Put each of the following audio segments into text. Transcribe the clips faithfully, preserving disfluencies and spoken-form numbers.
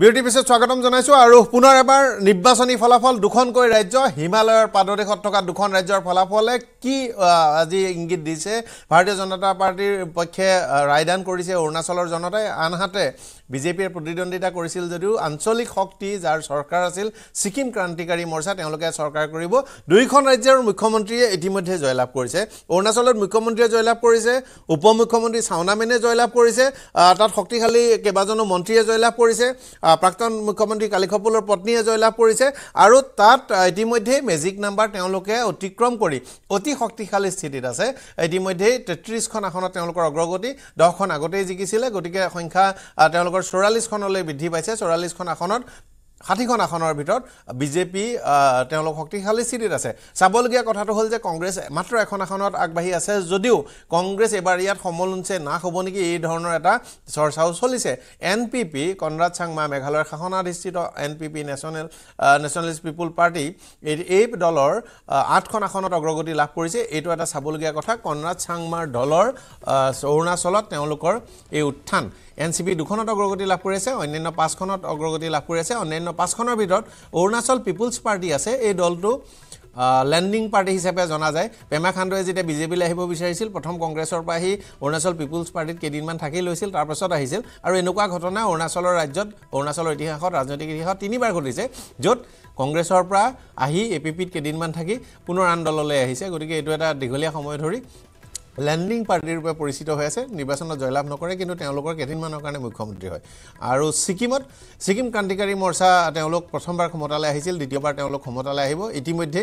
Beauty পিছে স্বাগতম জানাইছো আৰু পুনৰ এবাৰ নিৰ্বাচনী ফলাফল দুখনকৈ ৰাজ্য হিমালয়ৰ পাদদেশত থকা দুখন ৰাজ্যৰ ফলাফলে কি আজি ইংগিত দিছে ভাৰতীয় জনতা পাৰ্টিৰ পক্ষে ৰায়দান কৰিছে অৰুণাচলৰ জনতাই আনহাতে বিজেপিৰ প্ৰতিদ্বন্দ্বিতা কৰিছিল যদিও আঞ্চলিক শক্তি যাৰ চৰকাৰ আছিল সিকিম ক্ৰান্তিকাৰী মৰ্চা তেওঁলোকে চৰকাৰ কৰিব দুইখন ৰাজ্যৰ মুখ্যমন্ত্ৰী ইতিমধ্যে জয়লাভ কৰিছে অৰুণাচলৰ মুখ্যমন্ত্ৰী জয়লাভ কৰিছে উপমুখ্যমন্ত্ৰী সাউনামেনে জয়লাভ কৰিছে তাত শক্তিশালী কেবাজনো মন্ত্ৰীয়ে জয়লাভ কৰিছে প্ৰাক্তন মুখ্যমন্ত্ৰী কালিখপুলৰ পত্নীয়ে জয়লাভ কৰিছে আৰু তাত ইতিমধ্যে মেজিক নাম্বাৰ তেওঁলোকে অতিক্ৰম কৰি অতি শক্তিশালী স্থিতিত আছে ইতিমধ্যে তেত্ৰিশ খন আসনত তেওঁলোকৰ অগ্ৰগতি দহ খন আগতেই জিকিছিলে গতিকে সংখ্যা তেওঁলোকৰ চৌৰাল্লিশ খনলৈ বৃদ্ধি পাইছে চৌৰাল্লিশ খন আসনত ষাঠি খন আসনৰ ভিতৰত বিজেপি তেওঁলোক শক্তিশালী স্থিতিত আছে চাবলগীয়া কথাটো হ'ল যে কংগ্ৰেছ মাত্ৰ এখন আসনত আগবাঢ়ি আছে যদিও কংগ্ৰেছ এবাৰ ইয়াত সমলুঞ্চে না হ'ব নেকি এই ধৰণৰ এটা চৰ্চাও চলিছে N P P Conrad Sangma মেঘালয়ৰ শাসনাধিষ্ঠিত N P P national nationalist people party এই দলৰ আঠখন আসনত অগ্ৰগতি লাভ কৰিছে এইটো এটা চাবলগীয়া কথা কনৰাড চাংমাৰ দলৰ অৰুণাচলত তেওঁলোকৰ এই উত্থান এন চি পি দুখনত অগ্ৰগতি লাভ কৰিছে অন্যান্য পাঁচখনত অগ্ৰগতি লাভ কৰিছে অন্যান্য পাঁচখনৰ ভিতৰত অৰুণাচল পিপুলছ পাৰ্টি আছে এই দলটো লেন্ডিং পাৰ্টি হিচাপে জনা যায় পেমা খাণ্ডুৱে যেতিয়া বিজেপিলৈ আহিব বিচাৰিছিল প্ৰথম কংগ্ৰেছৰ পৰা আহি অৰুণাচল পিপুলছ পাৰ্টিত কেইদিনমান থাকি লৈছিল তাৰপাছত আহিছিল আৰু এনেকুৱা ঘটনা অৰুণাচলৰ ৰাজ্যত অৰুণাচলৰ ইতিহাসত ৰাজনৈতিক ইতিহাসত তিনিবাৰ ঘটিছে য'ত কংগ্ৰেছৰ পৰা আহি এ পি পিত কেইদিনমান থাকি পুনৰ আন দললৈ আহিছে গতিকে এইটো এটা দীঘলীয়া সময় ধৰি লেন্ডিং পাৰ্টিৰ ৰূপে পৰিচিত হৈ আছে নিৰ্বাচনত জয়লাভ নকৰে কিন্তু তেওঁলোকৰ কেইদিনমানৰ কাৰণে মুখ্যমন্ত্ৰী হয় আৰু সিকিমত সিকিম ক্ৰান্তিকাৰী মৰ্চা তেওঁলোক প্ৰথমবাৰ ক্ষমতালৈ আহিছিল দ্বিতীয়বাৰ তেওঁলোক ক্ষমতালৈ আহিব ইতিমধ্যে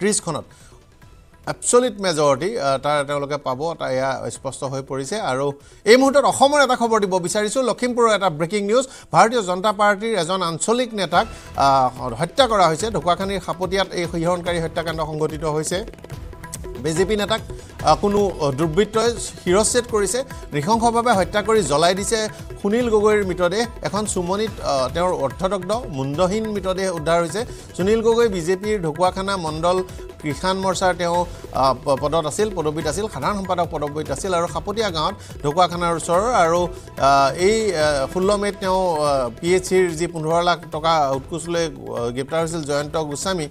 ত্ৰিশ খনত এবছলিউট মেজৰিটি তাৰ তেওঁলোকে পাব এটা স্পষ্ট হৈ পৰিছে আৰু এই মুহূৰ্তত অসমৰ এটা খবৰ দিব বিচাৰিছো লখিমপুৰৰ এটা ব্ৰেকিং নিউজ ভাৰতীয় জনতা পাৰ্টিৰ এজন আঞ্চলিক নেতাক হত্যা কৰা হৈছে ঢকুৱাখানীৰ সাপটিয়াত এই সহিৰণকাৰী হত্যাকাণ্ড সংঘটিত হৈছে বিজেপি নেতাক কোনো দুৰ্বৃত্তই শিৰচ্ছেদ কৰিছে নৃশংসভাৱে হত্যা কৰি জ্বলাই দিছে সুনীল গগৈৰ মৃতদেহ এখন চুমনিত তেওঁৰ অৰ্ধদগ্ধ মুণ্ডহীন মৃতদেহ উদ্ধাৰ হৈছে সুনীল গগৈ বিজেপিৰ ঢকুৱাখানা মণ্ডল কিষাণ মৰ্চাৰ তেওঁ পদত আছিল পদবীত আছিল সাধাৰণ সম্পাদক পদবীত আছিল আৰু সাপতীয়া গাঁৱত ঢকুৱাখানাৰ ওচৰৰ আৰু এই ষোল্ল মে'ত তেওঁ পি এইচ চিৰ যি পোন্ধৰ লাখ টকা উৎকোচ লৈ গ্ৰেপ্তাৰ হৈছিল জয়ন্ত গোস্বামী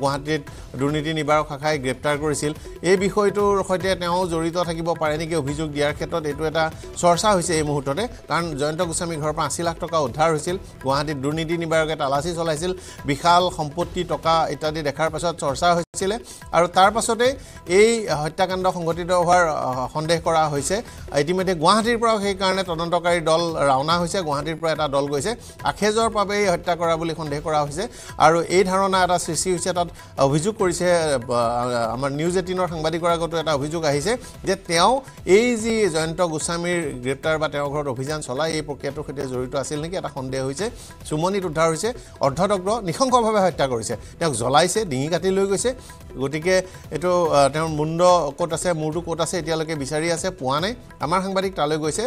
গুৱাহাটীত দুৰ্নীতি নিবাৰক শাখাই গ্ৰেপ্তাৰ কৰিছিল এই বিষয়টোৰ সৈতে তেওঁ জড়িত থাকিব পাৰে নেকি অভিযোগ দিয়াৰ ক্ষেত্ৰত এইটো এটা চৰ্চা হৈছে এই মুহূৰ্ততে কাৰণ জয়ন্ত গোস্বামীৰ ঘৰৰ পৰা আশী লাখ টকা উদ্ধাৰ হৈছিল গুৱাহাটীত দুৰ্নীতি নিবাৰকে তালাচী চলাইছিল বিশাল সম্পত্তি টকা ইত্যাদি দেখাৰ পাছত চৰ্চা হৈছিল আৰু তাৰ পাছতে এই হত্যাকাণ্ড সংঘটিত হোৱাৰ সন্দেহ কৰা হৈছে ইতিমধ্যে গুৱাহাটীৰ পৰা সেইকাৰণে তদন্তকাৰী দল ৰাওনা হৈছে গুৱাহাটীৰ পৰা এটা দল গৈছে আখেজৰ বাবে হত্যা কৰা বুলি সন্দেহ কৰা হৈছে আৰু এই ধাৰণা এটা সৃষ্টি হৈছে তাত অভিযোগ কৰিছে আমাৰ নিউজ এইটিনৰ সাংবাদিকৰ আগতো এটা অভিযোগ আহিছে যে তেওঁ এই যি জয়ন্ত গোস্বামীৰ গ্ৰেপ্তাৰ বা তেওঁৰ ঘৰত অভিযান চলাই এই প্ৰক্ৰিয়াটোৰ সৈতে জড়িত আছিল নেকি এটা সন্দেহ হৈছে চুমনিত উদ্ধাৰ হৈছে অৰ্ধদগ্ধ নিশংসভাৱে হত্যা কৰিছে তেওঁক জ্বলাইছে ডিঙি কাটি লৈ গৈছে গতিকে এইটো তেওঁৰ মুণ্ড ক'ত আছে মূৰটো ক'ত আছে এতিয়ালৈকে বিচাৰি আছে পোৱা নাই আমাৰ সাংবাদিক তালৈ গৈছে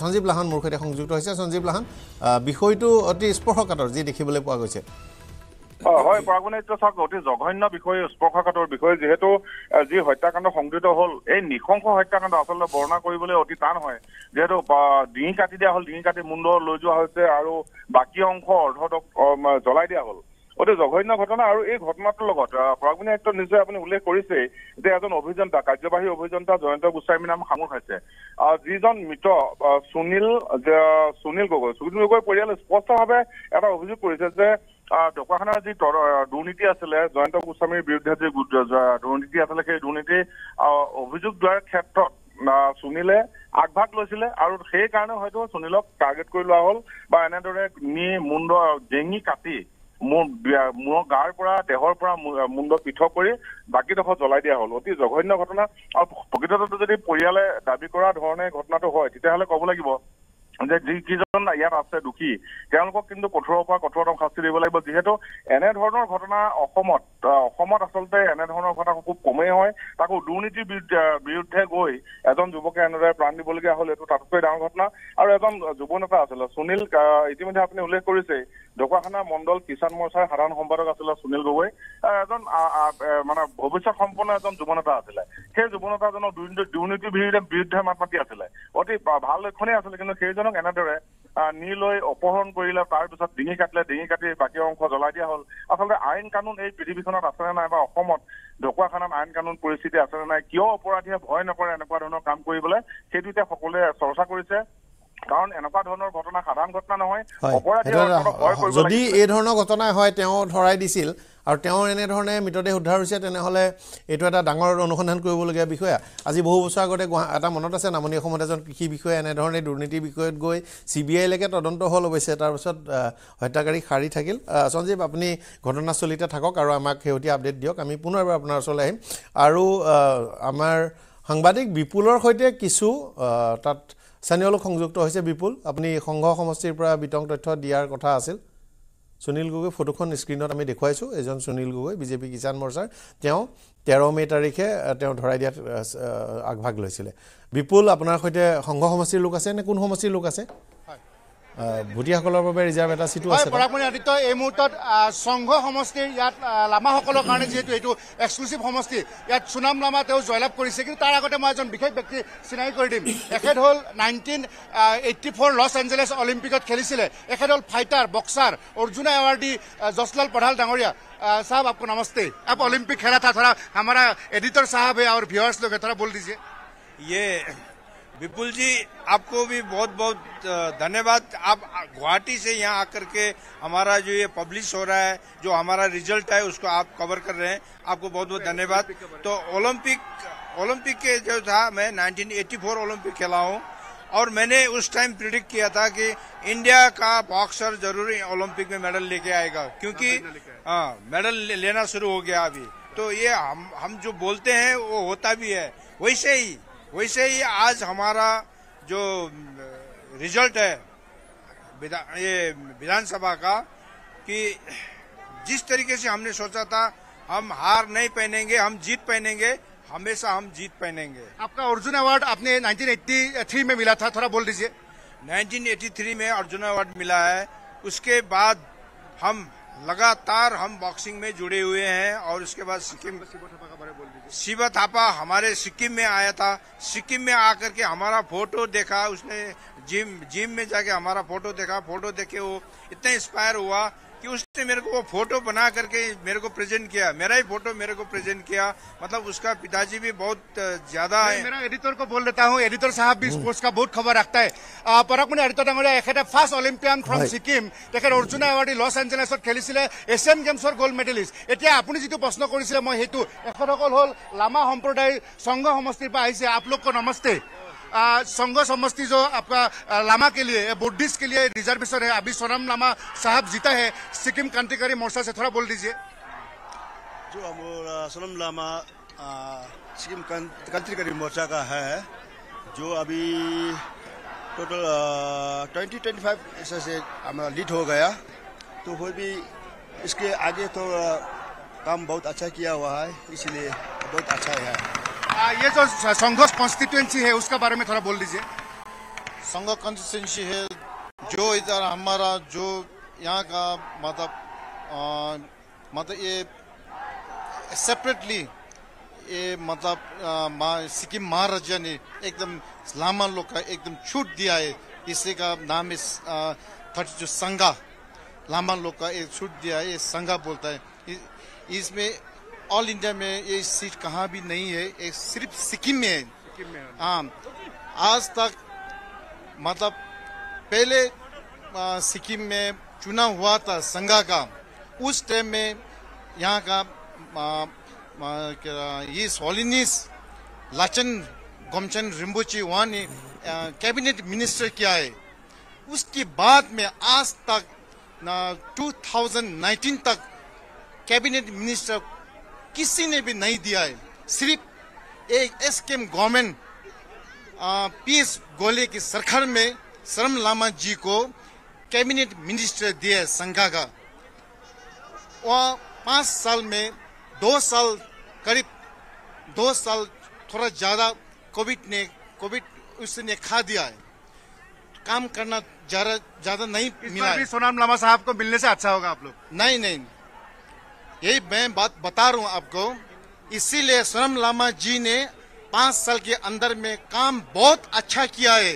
সঞ্জীৱ লাহন মোৰ সৈতে সংযুক্ত হৈছে সঞ্জীৱ লাহন বিষয়টো অতি স্পৰ্শকাতৰ যি দেখিবলৈ পোৱা গৈছে হয় প্ৰাগুণিত চাওক অতি জঘন্য বিষয় স্পৰ্শকাতৰ বিষয় যিহেতু যি হত্যাকাণ্ড সংঘটিত হ'ল এই নিশংস হত্যাকাণ্ড আচলতে বৰ্ণনা কৰিবলৈ অতি টান হয় যিহেতু ডিঙি কাটি দিয়া হ'ল ডিঙি কাটি মুণ্ড লৈ যোৱা হৈছে আৰু বাকী অংশ অৰ্ধদক জ্বলাই দিয়া হ'ল অতি জঘন্য ঘটনা আৰু এই ঘটনাটোৰ লগত প্ৰাগুণে একদম নিশ্চয় আপুনি উল্লেখ কৰিছে যে এজন অভিযন্তা কাৰ্যবাহী অভিযন্তা জয়ন্ত গোস্বামী নাম সামুৰ খাইছে যিজন মৃত সুনীল সুনীল গগৈ সুনীল গগৈ পৰিয়ালে স্পষ্টভাৱে এটা অভিযোগ কৰিছে যে ঢকুৱাখানাৰ যি দুৰ্নীতি আছিলে জয়ন্ত গোস্বামীৰ বিৰুদ্ধে যি দুৰ্নীতি আছিলে সেই দুৰ্নীতি অভিযোগ দিয়াৰ ক্ষেত্ৰত সুনীলে আগভাগ লৈছিলে আৰু সেইকাৰণে হয়তো সুনীলক টাৰ্গেট কৰি লোৱা হ'ল বা এনেদৰে নি মুণ্ড জেঙি কাটি মূৰৰ গাৰ পৰা দেহৰ পৰা মুণ্ড পৃথক কৰি বাকীডোখৰ জ্বলাই দিয়া হ'ল অতি জঘন্য ঘটনা আৰু প্ৰকৃততে যদি পৰিয়ালে দাবী কৰা ধৰণে ঘটনাটো হয় তেতিয়াহ'লে ক'ব লাগিব যে যিকেইজন ইয়াত আছে দোষী তেওঁলোকক কিন্তু কঠোৰৰ পৰা কঠোৰতম শাস্তি দিব লাগিব যিহেতু এনেধৰণৰ ঘটনা অসমত অসমত আচলতে এনেধৰণৰ ঘটনা খুব কমেই হয় তাকো দুৰ্নীতিৰ বিৰুদ্ধে গৈ এজন যুৱকে এনেদৰে প্ৰাণ দিবলগীয়া হ'ল এইটো তাতকৈ ডাঙৰ ঘটনা আৰু এজন যুৱ নেতা আছিলে সুনীল ইতিমধ্যে আপুনি উল্লেখ কৰিছে ঢকুৱাখানা মণ্ডল কিষাণ মৰ্চাৰ সাধাৰণ সম্পাদক আছিলে সুনীল গগৈ এজন মানে ভৱিষ্যত সম্পন্ন এজন যুৱ নেতা আছিলে সেই যুৱ নেতাজনৰ দুৰ্নীতিৰ বিৰুদ্ধে মাত মাতি আছিলে অতি ভাল লক্ষণেই আছিলে কিন্তু সেইজন এনেদৰে Niloi opohon korila tar pisot dingi katla dingi kati baki onkho jolai dia hol asalde ain kanun ei prithibikhonat asena nai ba okomot dokwakhana ain kanun poristiti asena nai kio oporadhiye bhoy nokore enokwa dhৰণৰ কাম কৰিবলৈ সেইটোতে সকলে চৰ্চা কৰিছে কাৰণ এনেকুৱা ধৰণৰ ঘটনা সাধাৰণ ঘটনা নহয় অপৰাধীৰ ভয় কৰিব যদি এই ধৰণৰ ঘটনা হয় তেওঁ ধৰাই দিছিল আৰু তেওঁ এনে ধৰণে মিটতে উদ্ধাৰ হৈছে তেনেহলে এটো এটা ডাঙৰ অনুসন্ধান কৰিব লগা বিষয় আজি বহু বছৰ আগতে এটা মনত আছে নামনি অসমত এজন কৃষি বিষয় এনে ধৰণে দুৰ্নীতি বিষয়ত গৈ সিবিআই লৈকে তদন্ত হল হৈছে তাৰ পিছত হত্যাকাৰী খাৰি থাকিল সঞ্জীৱ আপুনি ঘটনাস্থলীতে থাকক আৰু আমাক হেউটি আপডেট দিওক আমি পুনৰবাৰ আপোনাৰ ওচৰলৈ আহিম আৰু আমাৰ সাংবাদিক বিপুলৰ সৈতে কিছু তাত Sanyo lok khongjukto hoise Bipul apni khongho khomostir pura bitong totthyo diar kotha asil Sunil Gogoi photo khon screenot ami dekhwaisu ejon Sunil Gogoi BJP Kisan Morchar teo thirteen May tarikhe teo dhorai dia agbhag loisile Bipul apnar khoite khongho khomostir lok ase ne kun khomostir lok ase Bhutia hokolor babe reserve eta situ ase Parakmani aditto ei muhutot songho homostir yat lama hokolor karone jehetu etu exclusive homostir yat sunam lama teo joylab korise kintu tar agote moi ejon bikhai byakti sinai kori dim ekhet hol nineteen eighty-four Los Angeles Olympicot khelisile ekhet hol fighter boxer Arjuna awardee Jaslal Padhal dangoria sahab aapko namaste aap Olympic khela tha thoda hamara editor sahab hai aur viewers log thoda bol dijiye ye विपुल जी आपको भी बहुत बहुत धन्यवाद आप गुवाहाटी से यहाँ आकर के हमारा जो ये पब्लिश हो रहा है जो हमारा रिजल्ट है उसको आप कवर कर रहे हैं आपको बहुत बहुत धन्यवाद तो ओलंपिक ओलंपिक के जो था मैं nineteen eighty-four ओलंपिक खेला हूँ और मैंने उस टाइम प्रिडिक्ट किया था कि इंडिया का बॉक्सर जरूर ओलंपिक में मेडल लेके आएगा क्योंकि हाँ मेडल लेना शुरू हो गया अभी तो ये हम हम जो बोलते हैं वो होता भी है वैसे ही वैसे ही आज हमारा जो रिजल्ट है विधा, ये विधानसभा का कि जिस तरीके से हमने सोचा था हम हार नहीं पहनेंगे हम जीत पहनेंगे हमेशा हम जीत पहनेंगे आपका अर्जुन अवार्ड आपने nineteen eighty-three में मिला था थोड़ा बोल दीजिए nineteen eighty-three में अर्जुन अवार्ड मिला है उसके बाद हम लगातार हम बॉक्सिंग में जुड़े हुए हैं और उसके बाद सिक्किम शिवा थापा हमारे सिक्किम में आया था सिक्किम में आकर के हमारा फोटो देखा उसने जिम जिम में जाके हमारा फोटो देखा फोटो देखे वो इतना इंस्पायर हुआ कि उसने मेरे को वो फोटो बना करके मेरे को प्रेजेंट किया मेरा ही फोटो मेरे को प्रेजेंट किया मतलब उसका पिताजी भी बहुत ज्यादा है मेरा एडिटर को बोल देता हूँ एडिटर साहब भी स्पोर्ट्स का बहुत खबर रखता है परकमणि एडिटर डांगरिया एखेटा फर्स्ट ओलम्पियन फ्रॉम सिक्किम तेखर Arjun awardee Los Angeles Asian गेम्सर गोल्ड मेडलिस्ट এতিয়া আপুনি যেটো প্ৰশ্ন কৰিছিলে মই হেতু এখনকল হল লামা সম্প্ৰদায় সংঘ সমষ্টিৰ পৰা আহিছে আপোনালোকক নমস্তে संघ समस्ती जो आपका लामा के लिए बुद्धिस्ट के लिए रिजर्वेशन है अभी सोनम लामा साहब जीता है सिक्किम क्रांतिकारी मोर्चा से थोड़ा बोल दीजिए जो हम सोनम लामा सिक्किम क्रांतिकारी मोर्चा का है जो अभी टोटल ट्वेंटी ट्वेंटी फाइव ऐसा से हमारा लीड हो गया तो वो भी इसके आगे तो काम बहुत अच्छा किया हुआ है इसलिए बहुत अच्छा है ये जो संघ कॉन्स्टिट्यूंसी है उसका बारे में थोड़ा बोल दीजिए संघ कॉन्स्टिट्यूंसी है जो इधर हमारा जो यहाँ का मतलब मतलब ये सेपरेटली ये मतलब सिक्किम महाराजा ने एकदम लामा लोग का एकदम छूट दिया है इसी का नाम है थर्टी जो संघा लामा लोग का एक छूट दिया है ये संघा बोलता है इसमें ऑल इंडिया में ये सीट कहाँ भी नहीं है ये सिर्फ सिक्किम में है हाँ आज तक मतलब पहले सिक्किम में चुनाव हुआ था संघा का उस टाइम में यहाँ का आ, आ, ये सोलिनिस लाचन गोमचन रिम्बुची वहाँ ने कैबिनेट मिनिस्टर किया है उसके बाद में आज तक two thousand nineteen तक कैबिनेट मिनिस्टर किसी ने भी नहीं दिया है सिर्फ एक एसकेएम गवर्नमेंट पीएस गोले की सरकार में सरम लामा जी को कैबिनेट मिनिस्टर दिया है संघा का वह पाँच साल में दो साल करीब दो साल थोड़ा ज़्यादा कोविड ने कोविड उसने खा दिया है काम करना ज़्यादा ज़्यादा नहीं मिला है सोनम लामा साहब को मिलने से अच्छा होगा आप लोग नहीं नहीं यही मैं बात बता रहा हूँ आपको इसीलिए सोनम लामा जी ने पाँच साल के अंदर में काम बहुत अच्छा किया है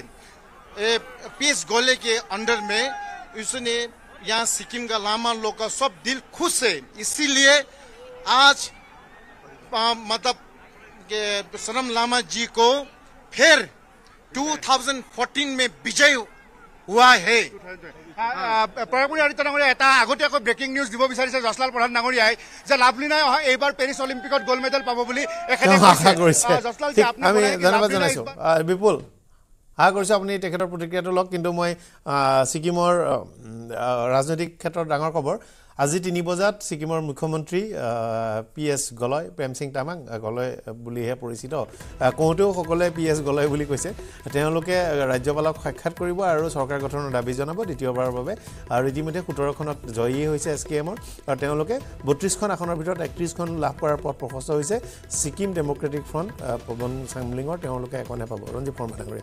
पीस गोले के अंडर में उसने यहाँ सिक्किम का लामा लोग का सब दिल खुश है। इसीलिए आज मतलब सनम लामा जी को फिर दो हज़ार चौदह में विजय हुआ है। परमपुरी आदि तनागोरी ऐता आगोटे को ब्रेकिंग न्यूज़ दिवो बिचारी से जसलाल प्रधान नागोरी आए जब लाभली ना यहाँ एक बार पेरिस ओलिंपिक और गोल्ड मेडल पावो बोली एक जसलाल जी आपने बोला कि लाभली ना इस बार बिपुल हाँ कर अपनी तेखर प्रतिक्रिया तो लग किन्तु मैं सिक्किमर राजनैतिक क्षेत्र डांगर खबर আজি तीन बजात सिक्किमर मुख्यमंत्री पी एस गलय प्रेम सिंह तामाङ गलय बुलिहे परिचित कहते सकले पी एस गलय बुली कैसे राज्यपालक साक्षात करिब आरो सरकार गठन दाबी जानाबो द्वितीयबार भाबे आरो इतिमध्ये सत्रह खनत जयी होइसे एसकेएमर आरो तेनलोके बत्रीस खन आखনৰ ভিতৰত एकत्रीस खन লাভ কৰাৰ পথ প্ৰশস্ত হৈছে। सिक्किम डेमोक्रेटिक फ्रंट पवन सांगलिंगर तेनलोके एकনে পাব। ৰঞ্জিত ফৰমানগৰে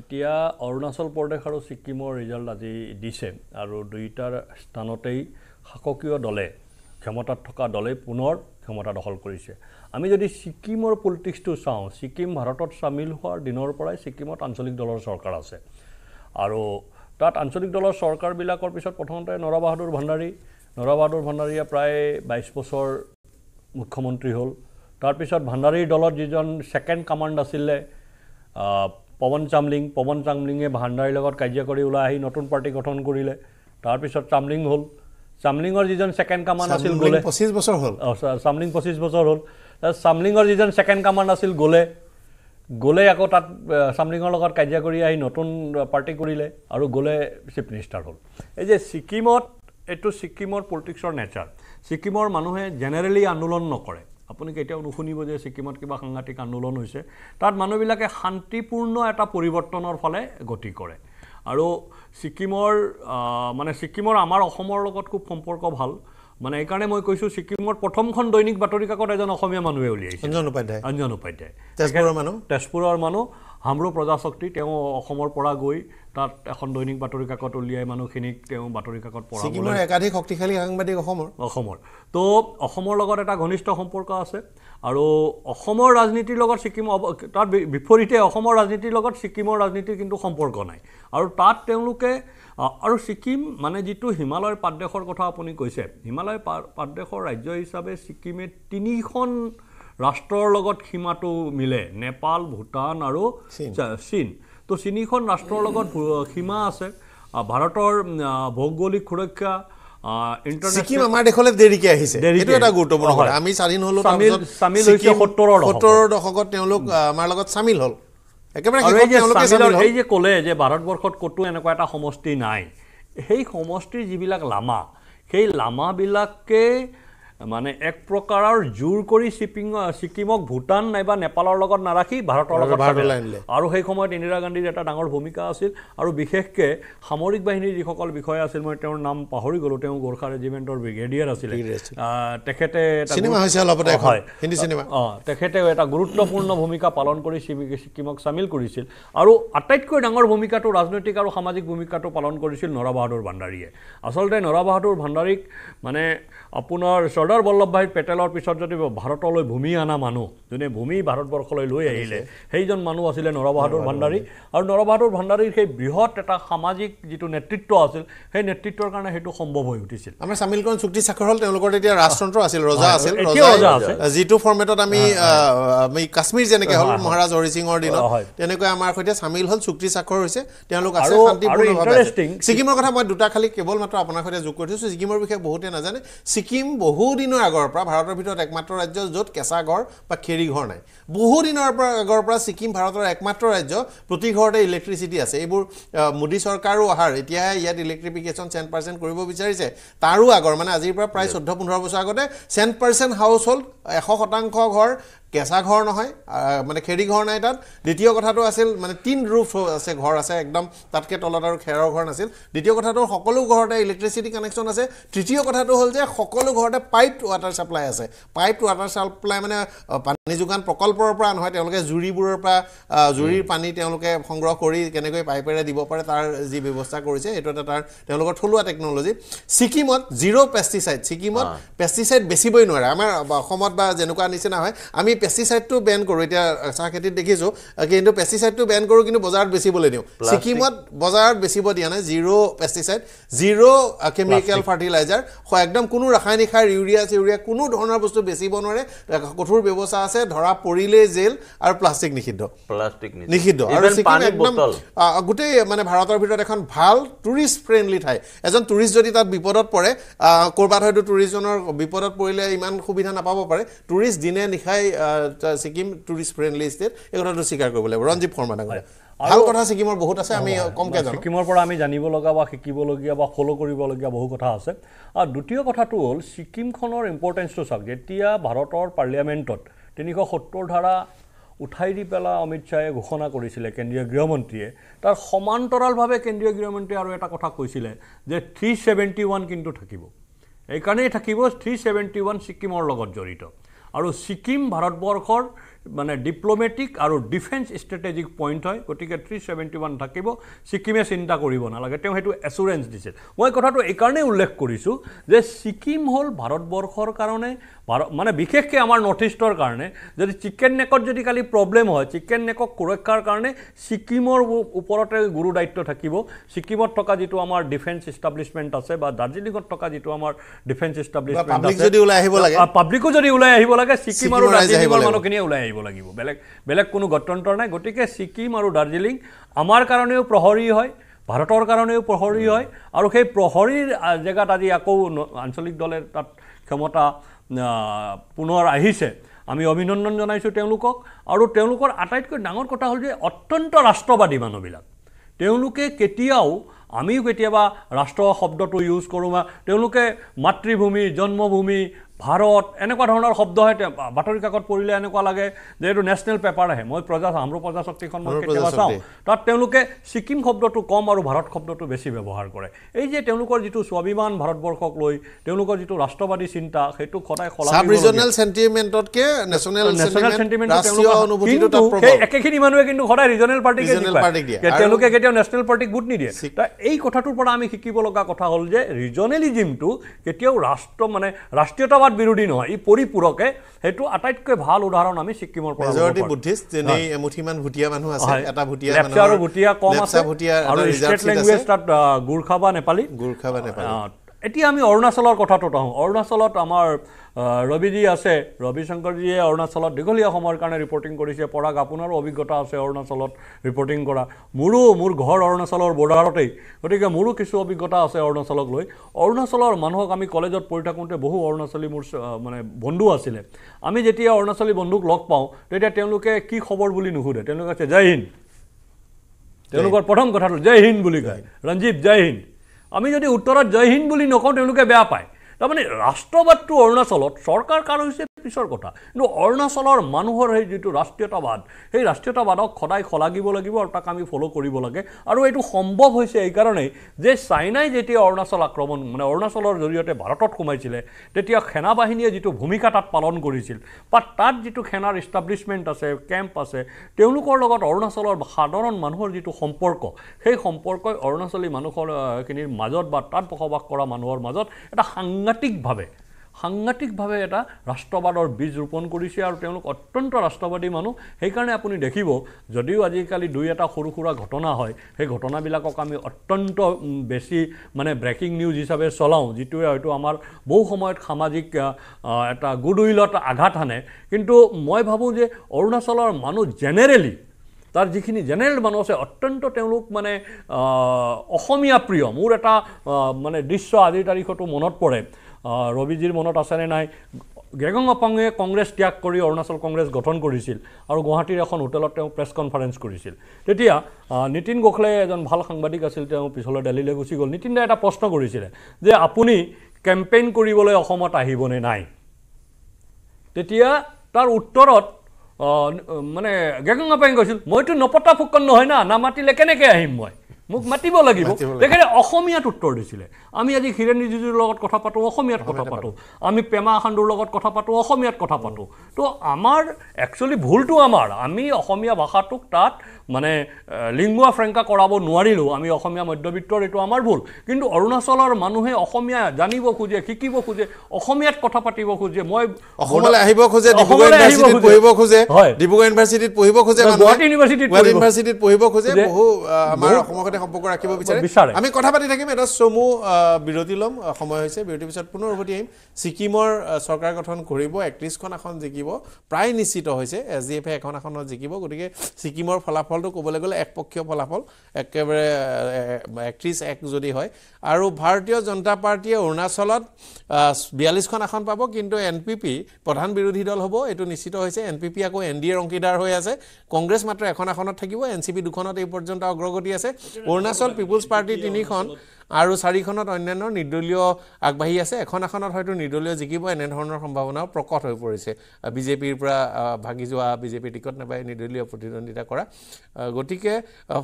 এতিয়া অৰুণাচল প্ৰদেশ আৰু সিকিমৰ ৰিজাল্ট আজি দিছে আৰু দুইটাৰ স্থানতেই শাসকীয় দলে ক্ষমতাত থকা দলে পুনৰ ক্ষমতা দখল কৰিছে। আমি যদি সিকিমৰ পলিটিক্সটো চাওঁ, সিকিম ভাৰতত সামিল হোৱাৰ দিনৰ পৰাই সিকিমত আঞ্চলিক দলৰ চৰকাৰ আছে আৰু তাত আঞ্চলিক দলৰ চৰকাৰবিলাকৰ পিছত প্ৰথমতে নৰবাহাদুৰ ভণ্ডাৰী নৰবাহাদুৰ ভণ্ডাৰীয়ে প্ৰায় বাইশ বছৰ মুখ্যমন্ত্ৰী হ'ল। তাৰপিছত ভণ্ডাৰীৰ দলৰ যিজন সেকেণ্ড কমাণ্ড আছিলে पवन चामलिङ पवन चामलिङে ভাণ্ডাৰীৰ লগত কাৰ্য কৰি ওলাই আহি নতুন পাৰ্টি গঠন কৰিলে। তাৰ পিছত চামলিং হ'ল, চামলিঙৰ যিজন সেকেণ্ড কমাণ্ড আছিল গলে পঁচিছ বছৰ হ'ল, চামলিং পঁচিছ বছৰ হ'ল। চামলিঙৰ যিজন সেকেণ্ড কমাণ্ড আছিল গলে গলে আকৌ তাত চামলিঙৰ লগত কাৰ্য কৰি আহি নতুন পাৰ্টি কৰিলে আৰু গলে চিফ মিনিষ্টাৰ হ'ল। এই যে সিকিমত এইটো সিকিমৰ পলিটিক্সৰ নেচাৰ, সিকিমৰ মানুহে জেনেৰেলি আন্দোলন নকৰে। আপুনি কেতিয়াও নুশুনিব যে সিকিমত কিবা সাংঘাতিক আন্দোলন হৈছে, তাত মানুহবিলাকে শান্তিপূৰ্ণ এটা পৰিৱৰ্তনৰ ফালে গতি কৰে। আৰু সিকিমৰ মানে সিকিমৰ আমাৰ অসমৰ লগত খুব সম্পৰ্ক ভাল, মানে এইকাৰণে মই কৈছোঁ সিকিমৰ প্ৰথমখন দৈনিক বাতৰি কাকত এজন অসমীয়া মানুহে উলিয়াইছে, অঞ্জন উপাধ্যায়। অঞ্জন উপাধ্যায় তেজপুৰৰ মানুহ, তেজপুৰৰ মানুহ हाम्रो প্ৰজাশক্তি, তেওঁ অসমৰ পৰা গৈ তাত এখন দৈনিক বাতৰি কাকত উলিয়াই মানুহখিনিক তেওঁ বাতৰি কাকত পঢ়াবলৈ। সিকিমৰ একাধিক শক্তিশালী সাংবাদিক অসমৰ অসমৰ তো অসমৰ লগত এটা ঘনিষ্ঠ সম্পৰ্ক আছে আৰু অসমৰ ৰাজনীতিৰ লগত সিকিম তাৰ বিপৰীতে অসমৰ ৰাজনীতিৰ লগত সিকিমৰ ৰাজনীতিৰ কিন্তু সম্পৰ্ক নাই। আৰু তাত তেওঁলোকে আৰু সিকিম মানে যিটো হিমালয়ৰ পাদদেশৰ কথা আপুনি কৈছে, হিমালয় পাদদেশৰ ৰাজ্য হিচাপে সিকিমে তিনিখন ৰাষ্ট্ৰৰ লগত সীমাটো মিলে, নেপাল, ভূটান আৰু চীন। তো চীনিখন ৰাষ্ট্ৰৰ লগত সীমা আছে। ভাৰতৰ ভৌগোলিক সুৰক্ষা সিকিম আমাৰ দেশলৈ দেৰিকে আহিছে, এইটো এটা গুৰুত্বপূৰ্ণ কথা। আমি স্বাধীন হ'লো সামিল হৈছে সত্তৰৰ দশকত, তেওঁলোক আমাৰ লগত সামিল হ'ল একেবাৰে। এই যে ক'লে যে ভাৰতবৰ্ষত ক'তো এনেকুৱা এটা সমষ্টি নাই, সেই সমষ্টিৰ যিবিলাক লামা, সেই লামাবিলাকে মানে এক প্ৰকাৰৰ জোৰ কৰি শিপিং সিকিমক ভূটান নাইবা নেপালৰ লগত নাৰাখি ভাৰতৰ লগত আনিলে। আৰু সেই সময়ত ইন্দিৰা গান্ধীৰ এটা ডাঙৰ ভূমিকা আছিল আৰু বিশেষকৈ সামৰিক বাহিনীৰ যিসকল বিষয়া আছিল, মই তেওঁৰ নাম পাহৰি গ'লোঁ, তেওঁ গোৰ্খা ৰেজিমেণ্টৰ ব্ৰিগেডিয়াৰ আছিল। তেখেতে তেখেতে এটা গুৰুত্বপূৰ্ণ ভূমিকা পালন কৰি সিকিমক চামিল কৰিছিল। আৰু আটাইতকৈ ডাঙৰ ভূমিকাটো ৰাজনৈতিক আৰু সামাজিক ভূমিকাটো পালন কৰিছিল নৰবাহাদুৰ ভাণ্ডাৰীয়ে। আচলতে নৰবাহাদুৰ ভাণ্ডাৰীক মানে আপোনাৰ চৰ্দাৰ বল্লভ ভাই পেটেলৰ পিছত যদি ভাৰতলৈ ভূমি অনা মানুহ, যোনে ভূমি ভাৰতবৰ্ষলৈ লৈ আহিলে, সেইজন মানুহ আছিলে নৰবাহাদুৰ ভাণ্ডাৰী। আৰু নৰবাহাদুৰ ভাণ্ডাৰীৰ সেই বৃহৎ এটা সামাজিক যিটো নেতৃত্ব আছিল, সেই নেতৃত্বৰ কাৰণে সেইটো সম্ভৱ হৈ উঠিছিল। আমাৰ চামিলকৰণ চুক্তি স্বাক্ষৰ হ'ল, তেওঁলোকৰ তেতিয়া ৰাজতন্ত্ৰ আছিল, ৰজা আছিল, যিটো ফৰ্মেটত আমি কাশ্মীৰ যেনেকৈ হ'ল মহাৰাজ হৰি সিঙৰ দিনত, তেনেকৈ আমাৰ সৈতে চামিল হ'ল, চুক্তি স্বাক্ষৰ হৈছে, তেওঁলোক আছে শান্তিপূৰ্ণভাৱে। ছিকিমৰ কথা মই দুটা খালি কেৱল মাত্ৰ আপোনাৰ সৈতে যোগ কৰি থৈছোঁ। ছিকিমৰ বিষয়ে বহুতে নাজানে, ছিকিম বহু দিনৰ আগৰ পৰা ভাৰতৰ ভিতৰত একমাত্ৰ ৰাজ্য য'ত কেঁচা ঘৰ বা খেৰী ঘৰ নাই। বহু দিনৰ পৰা আগৰ পৰা ছিকিম ভাৰতৰ একমাত্ৰ ৰাজ্য, প্ৰতি ঘৰতে ইলেক্ট্ৰিচিটি আছে। এইবোৰ মোদী চৰকাৰো অহাৰ এতিয়াহে ইয়াত ইলেক্ট্ৰিফিকেশ্যন চেন পাৰ্চেণ্ট কৰিব বিচাৰিছে। তাৰো আগৰ মানে আজিৰ পৰা প্ৰায় চৈধ্য পোন্ধৰ বছৰ আগতে চেন পাৰ্চেণ্ট হাউচ হোল্ড এশ শতাংশ ঘৰ কেঁচা ঘৰ নহয়, মানে খেৰী ঘৰ নাই তাত। দ্বিতীয় কথাটো আছিল মানে টিন ৰুফ আছে, ঘৰ আছে একদম, তাতকৈ তলত আৰু খেৰৰ ঘৰ নাছিল। দ্বিতীয় কথাটো সকলো ঘৰতে ইলেক্ট্ৰিচিটি কানেকশ্যন আছে। তৃতীয় কথাটো হ'ল যে সকলো ঘৰতে পাইপ ৱাটাৰ ছাপ্লাই আছে। পাইপ ৱাটাৰ ছাপ্লাই মানে নিযুগান প্ৰকল্পৰ পৰা নহয় তেওঁলোকে জুৰিবোৰৰ পৰা জুৰিৰ পানী তেওঁলোকে সংগ্ৰহ কৰি কেনেকৈ পাইপেৰে দিব পাৰে তাৰ যি ব্যৱস্থা কৰিছে এটো তাৰ তেওঁলোকৰ থলুৱা টেকনলজি সিকিমত জিৰো পেস্টিসাইড সিকিমত পেস্টিসাইড বেছিবই নৰা আমাৰ অসমত বা জেনুকা নিচিনা হয় আমি পেস্টিসাইডটো ব্যান কৰো এটা সাখেতি দেখিছো কিন্তু পেস্টিসাইডটো ব্যান কৰো কিন্তু বজাৰত বেছিবলৈ দিও সিকিমত বজাৰত বেছিব দিয়া নাই zero pesticide zero chemical fertiliser হয় একদম কোনো ৰাসায়নিক সাৰ ইউৰিয়া ইউৰিয়া কোনো ধৰণৰ বস্তু বেছিব নৰে কঠোৰ ব্যৱস্থা আছে ধৰা পৰিলে জেল আৰু প্লাষ্টিক নিষিদ্ধ প্লাষ্টিক নিষিদ্ধ আৰু সিকিম একদম গুটে মানে ভাৰতৰ ভিতৰত এখন ভাল টুৰিষ্ট ফ্ৰেন্ডলি ঠাই এজন টুৰিষ্ট যদি তাত বিপদত পৰে কৰবাত হয়তো টুৰিজনৰ বিপদত পৰিলে ইমান সুবিধা নাপাব পাৰে টুৰিষ্ট দিনে নিখাই সিকিম টুৰিষ্ট ফ্ৰেন্ডলি ষ্টেট এখনটো স্বীকাৰ কৰিব লাগিব ৰঞ্জিত ফৰমান ডাঙৰীয়া ভাল কথা সিকিমৰ বহুত আছে আমি কমকে জানো সিকিমৰ পৰা আমি জানিব লগা বা শিকিব লগা বা ফলো কৰিব লগা বহু কথা আছে আৰু দ্বিতীয় কথাটো হ'ল সিকিমখনৰ ইম্পৰ্টেন্সটো চাওক যেতিয়া ভাৰতৰ পাৰ্লিয়ামেন্টত তিনিশ সত্তৰ ধাৰা উঠাই দি পেলা অমিত শাহে ঘোষণা কৰিছিল কেন্দ্ৰীয় গৃহমন্ত্ৰীয়ে তাৰ সমান্তৰালভাৱে কেন্দ্ৰীয় গৃহমন্ত্ৰী আৰু এটা কথা কৈছিল যে তিনিশ সত্তৰ কিন্তু থাকিব এই কাৰণে থাকিব তিনিশ সত্তৰ সিকিমৰ লগত জড়িত আৰু সিকিম ভাৰতবৰ্ষৰ মানে ডিপ্লোমেটিক আৰু ডিফেন্স ষ্ট্ৰেটেজিক পইণ্ট হয় গতিকে তিনিশ সত্তৰ থাকিব সিকিমে চিন্তা কৰিব নালাগে তেওঁ হেতু এসুৰেন্স দিছিল মই কথাটো এই কাৰণে উল্লেখ কৰিছো যে সিকিম হল ভাৰতবৰ্ষৰ কাৰণে মানে বিশেষকৈ আমাৰ নৰ্থ ইষ্টৰ কাৰণে যদি চিকেন নেকত যদি খালি প্ৰবলেম হয় চিকেন নেকক সুৰক্ষাৰ কাৰণে সিকিমৰ ওপৰতে গুৰু দায়িত্ব থাকিব সিকিমত থকা যেটো আমাৰ ডিফেন্স এস্টাব্লিশমেন্ট আছে বা দাৰ্জিলিঙত থকা যেটো আমাৰ ডিফেন্স এস্টাব্লিশমেন্ট আছে পাব্লিক যদি উলাই আহিব লাগে পাব্লিকো যদি উলাই আহিব লাগে সিকিম আৰু দাৰ্জিলিঙৰ মানুহখিনি উলাই আহিব লাগিব বেলেগ বেলেগ কোনো গঠনতৰ নাই গতিকে সিকিম আৰু দাৰ্জিলিং আমাৰ কাৰণেও প্ৰহৰী হয় ভাৰতৰ কাৰণেও প্ৰহৰী হয় আৰু সেই প্ৰহৰীৰ জায়গাত আজি আকৌ আঞ্চলিক দলে তাত ক্ষমতা পুনৰ আহিছে আমি অভিনন্দন জনাইছো তেওঁলোকক আৰু তেওঁলোকৰ আটাইতকৈ ডাঙৰ কথা হ'ল যে অত্যন্ত ৰাষ্ট্ৰবাদী মানুহবিলাক তেওঁলোকে কেতিয়াও আমি কেতিয়াবা ৰাষ্ট্ৰ শব্দটো ইউজ কৰোঁ তেওঁলোকে মাতৃভূমি জন্মভূমি ভাৰত এনেকুৱা ধৰণৰ শব্দ হয় বাতৰি কাকত পঢ়িলে এনেকুৱা লাগে যে এটো নেশনাল পেপাৰ আহে মই প্ৰজা हाम्रो প্ৰজা শক্তিখন মই কেতিয়াবা চাওঁ তাত তেওঁলোকে সিকিম শব্দটো কম আৰু ভাৰত শব্দটো বেছি ব্যৱহাৰ কৰে এই যে তেওঁলোকৰ যেটো স্বাভিমান ভাৰতবৰ্ষক লৈ তেওঁলোকৰ যেটো ৰাষ্ট্ৰবাদী চিন্তা সেইটো খদাই খলা সাব ৰিজনাল সেন্টিমেন্টতকে নেশনাল সেন্টিমেন্ট ৰাষ্ট্ৰীয় অনুভূতিটো তাত প্ৰভাৱ একেখিনি মানুহে কিন্তু খদাই ৰিজনাল পাৰ্টিক দিয়ে তেওঁলোকে কেতিয়াও নেশনাল পাৰ্টিক ভোট নিদিয়ে তা এই কথাটোৰ পৰা আমি শিকিব লগা কথা হ'ল যে ৰিজনালিজমটো কেতিয়াও ৰাষ্ট্ৰ মানে ৰাষ্ট্ৰীয়তা বিৰোধী নহয় এই পৰিপূৰকে হেতু আটাইতকৈ ভাল উদাহৰণ আমি সিকিমৰ পৰা মেজৰিটি বুদ্ধিষ্ট যেনে মুঠিমান ভুটিয়া মানুহ আছে এটা ভুটিয়া মানুহ লেপচা আৰু ভুটিয়া কম আছে আৰু ষ্টেট ল্যাঙ্গুৱেজ তাত গুৰখা বা নেপালী গুৰখা বা নেপালী এতিয়া আমি অৰুণাচলৰ কথাটো কওঁ অৰুণাচলত আমাৰ ৰবিজি আছে ৰবি শংকৰজিয়ে অৰুণাচলত দীঘলীয়া সময়ৰ কাৰণে ৰিপৰ্টিং কৰিছে পৰাগ আপোনাৰো অভিজ্ঞতা আছে অৰুণাচলত ৰিপৰ্টিং কৰা মোৰো মোৰ ঘৰ অৰুণাচলৰ বৰ্ডাৰতেই গতিকে মোৰো কিছু অভিজ্ঞতা আছে অৰুণাচলক লৈ অৰুণাচলৰ মানুহক আমি কলেজত পঢ়ি থাকোঁতে বহু অৰুণাচলী মোৰ মানে বন্ধু আছিলে আমি যেতিয়া অৰুণাচলী বন্ধুক লগ পাওঁ তেতিয়া তেওঁলোকে কি খবৰ বুলি নুসুধে তেওঁলোকে কয় জয় হিন্দ তেওঁলোকৰ প্ৰথম কথাটো জয় হিন্দ বুলি কয় ৰঞ্জিত জয় হিন্দ আমি যদি উত্তৰত জয় হিন্দ বুলি নকওঁ তেওঁলোকে বেয়া পায় মানে ৰাষ্ট্ৰবাদটো অৰুণাচলত চৰকাৰ কাৰণ হৈছে পিছৰ কথা কিন্তু অৰুণাচলৰ মানুহৰ সেই যেটো ৰাষ্ট্ৰীয়তাবাদ সেই ৰাষ্ট্ৰীয়তাবাদক খদাই খলাগিব লাগিব আৰু তাক আমি ফলো কৰিব লাগে আৰু এইটো সম্ভৱ হৈছে এই কাৰণে যে চাইনাই যেতিয়া অৰুণাচল আক্ৰমণ মানে অৰুণাচলৰ জৰিয়তে ভাৰতত সোমাইছিল তেতিয়া সেনা বাহিনীয়ে যেটো ভূমিকা তাত পালন কৰিছিল বা তাত যেটো সেনাৰ এস্টাব্লিশমেন্ট আছে কেম্প আছে তেওঁলোকৰ লগত অৰুণাচলৰ সাধাৰণ মানুহৰ যেটো সম্পৰ্ক সেই সম্পৰ্কই অৰুণাচলী মানুহৰ কিনিৰ মাজত বা তাত বসবাস কৰা মানুহৰ মাজত এটা সাংঘাতিকভাৱে সাংঘাতিকভাৱে এটা ৰাষ্ট্ৰবাদৰ বীজ ৰোপণ কৰিছে আৰু তেওঁলোক অত্যন্ত ৰাষ্ট্ৰবাদী মানুহ সেই কাৰণে আপুনি দেখিব যদিও আজি কালি দুই এটা সৰু সৰু ঘটনা হয় সেই ঘটনাবিলাকক আমি অত্যন্ত বেছি মানে ব্ৰেকিং নিউজ হিচাপে চলাওঁ যেটো হয়তো আমাৰ বহু সময়ত সামাজিক এটা গুডউইলত আঘাত আনে কিন্তু মই ভাবো যে অৰুণাচলৰ মানুহ জেনেৰেলি তাৰ যিখিনি জেনেৰেল মানুহ আছে অত্যন্ত তেওঁলোক মানে অসমীয়া প্ৰিয় মোৰ এটা মানে দৃশ্য আজিৰ তাৰিখটো মনত পৰে ৰবিজিৰ মনত আছেনে নাই গেগং অপাঙে কংগ্ৰেছ ত্যাগ কৰি অৰুণাচল কংগ্ৰেছ গঠন কৰিছিল আৰু গুৱাহাটীৰ এখন হোটেলত তেওঁ প্ৰেছ কনফাৰেন্স কৰিছিল তেতিয়া নিতিন গোখলে এজন ভাল সাংবাদিক আছিল তেওঁ পিছলৈ দিল্লীলৈ গুচি গ'ল নিতিন দা এটা প্ৰশ্ন কৰিছিল যে আপুনি কেম্পেইন কৰিবলৈ অসমত আহিবনে নাই তেতিয়া তাৰ উত্তৰত মানে গেগং অপাঙে কৈছিল মইতো নপতা ফুকন নহয় না নামাতিলে কেনেকৈ আহিম মই মোক মাতিব লাগিব তেখেতে অসমীয়াত উত্তৰ দিছিলে আমি আজি হিৰেণী জিজুৰ লগত কথা পাতো অসমীয়াত কথা পাতো আমি পেমা খান্দুৰ লগত কথা পাতো অসমীয়াত কথা পাতো তো আমাৰ একচুয়ালি ভুলটো আমাৰ আমি অসমীয়া ভাষাটোক তাত মানে লিংগুয়া ফ্ৰেংকা কৰাব নোৱাৰিলো আমি অসমীয়া মধ্যবিত্তৰ এটো আমাৰ ভুল কিন্তু অৰুণাচলৰ মানুহে অসমীয়া জানিব খুজে শিকিব খুজে অসমীয়াত কথা পাতিব খুজে মই অসমলৈ আহিব খুজে ডিব্ৰুগড় ইউনিভাৰ্সিটিত পঢ়িব খুজে ডিব্ৰুগড় ইউনিভাৰ্সিটিত পঢ়িব খুজে গুৱাহাটী ইউনিভাৰ্সিটিত পঢ়িব খুজে বহু আমাৰ অসমতে সম্পৰ্ক ৰাখিব বিচাৰে আমি কথা পাতি থাকিম এটা সমু বিৰোধী লম সময় হৈছে বিৰোধী পিছত পুনৰ উভতি আহিম সিকিমৰ চৰকাৰ গঠন কৰিব একত্ৰিশ খন এখন জিকিব প্ৰায় নিশ্চিত হৈছে এজিএফ এখন এখন জিকিব গতিকে সিকিমৰ ফলাফল তো কোবলে গলে একপক্ষীয় ফলাফল একেবাৰে একত্ৰিশ এক যদি হয় আৰু ভাৰতীয় জনতা পাৰ্টিয়ে অৰুণাচলত বিয়াল্লিশ খন আসন পাব কিন্তু এনপিপি প্ৰধান বিৰোধী দল হ'ব এটো নিশ্চিত হৈছে এনপিপি আকৌ এনডিএ ৰংকিদাৰ হৈ আছে কংগ্ৰেছ মাত্ৰ এখন আসনত থাকিব এনসিপি দুখনত এই পৰ্যন্ত অগ্ৰগতি আছে অৰুণাচল পিপলছ পাৰ্টি তিনিখন আৰু চাৰিখনত অন্যান্য নিৰ্দলীয় আগবাঢ়ি আছে এখন আসনত হয়তো নিৰ্দলীয় জিকিব এনে ধৰণৰ সম্ভাৱনা প্ৰকট হৈ পৰিছে বিজেপিৰ পৰা ভাগি যোৱা বিজেপি টিকট নাপায় নিৰ্দলীয় প্ৰতিদ্বন্দ্বিতা কৰা গটিকে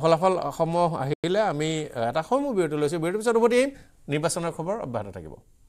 ফলাফল সম আহিলে আমি এটা সময় বিৰতি লৈছো বিৰতি পিছত উভতি আহিম নিৰ্বাচনৰ খবৰ অব্যাহত থাকিব